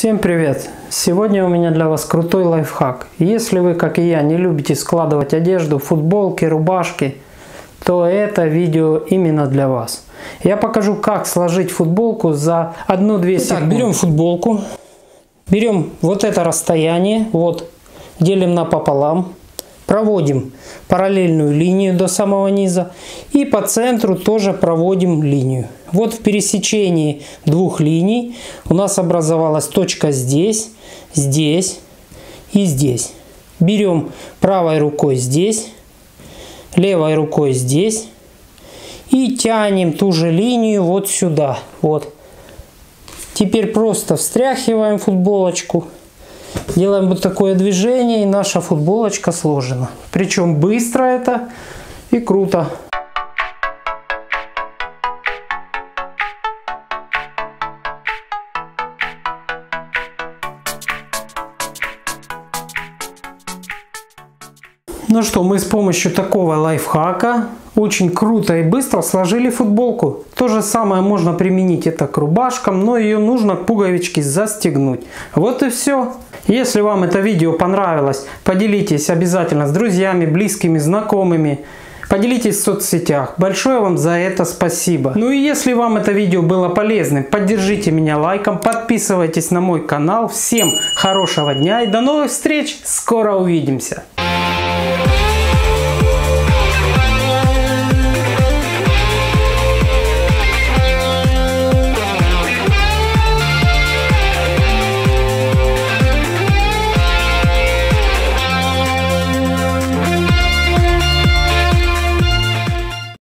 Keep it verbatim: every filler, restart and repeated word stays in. Всем привет! Сегодня у меня для вас крутой лайфхак. Если вы, как и я, не любите складывать одежду, футболки, рубашки, то это видео именно для вас. Я покажу, как сложить футболку за одну-две секунды. Итак, берем футболку, берем вот это расстояние, вот, делим напополам, проводим параллельную линию до самого низа и по центру тоже проводим линию. Вот в пересечении двух линий у нас образовалась точка здесь, здесь и здесь. Берем правой рукой здесь, левой рукой здесь и тянем ту же линию вот сюда. Вот. Теперь просто встряхиваем футболочку, делаем вот такое движение, и наша футболочка сложена. Причем быстро это и круто. Ну что, мы с помощью такого лайфхака очень круто и быстро сложили футболку. То же самое можно применить это к рубашкам, но ее нужно пуговички застегнуть. Вот и все. Если вам это видео понравилось, поделитесь обязательно с друзьями, близкими, знакомыми. Поделитесь в соцсетях. Большое вам за это спасибо. Ну и если вам это видео было полезным, поддержите меня лайком, подписывайтесь на мой канал. Всем хорошего дня и до новых встреч. Скоро увидимся.